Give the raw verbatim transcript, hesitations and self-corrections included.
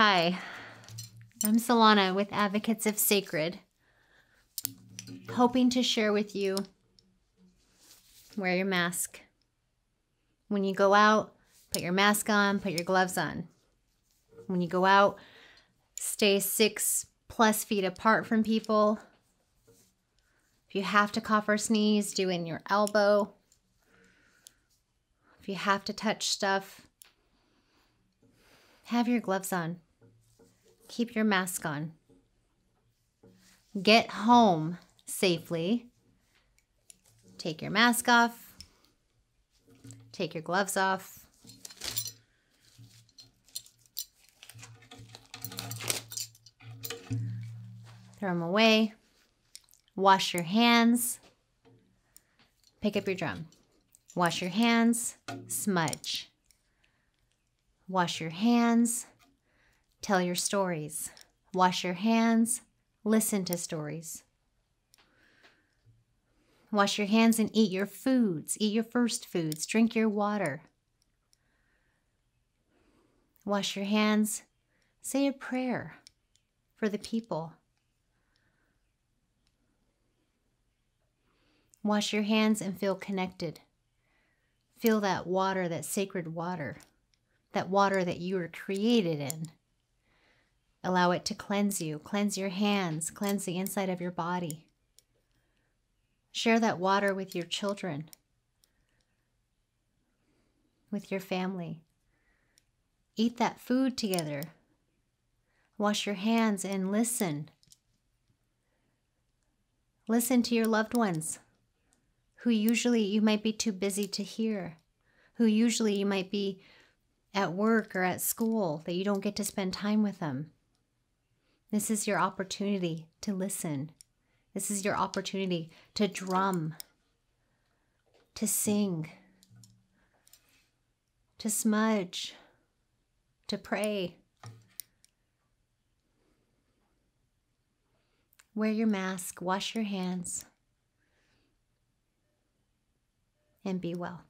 Hi, I'm Solana with Advocates of Sacred, hoping to share with you, wear your mask. When you go out, put your mask on, put your gloves on. When you go out, stay six plus feet apart from people. If you have to cough or sneeze, do it in your elbow. If you have to touch stuff, have your gloves on. Keep your mask on. Get home safely. Take your mask off. Take your gloves off. Throw them away. Wash your hands. Pick up your drum. Wash your hands. Smudge. Wash your hands, tell your stories. Wash your hands, listen to stories. Wash your hands and eat your foods. Eat your first foods, drink your water. Wash your hands, say a prayer for the people. Wash your hands and feel connected. Feel that water, that sacred water. That water that you were created in. Allow it to cleanse you. Cleanse your hands. Cleanse the inside of your body. Share that water with your children, with your family. Eat that food together. Wash your hands and listen. Listen to your loved ones, who usually you might be too busy to hear, who usually you might be at work or at school, that you don't get to spend time with them. This is your opportunity to listen. This is your opportunity to drum, to sing, to smudge, to pray. Wear your mask, wash your hands, and be well.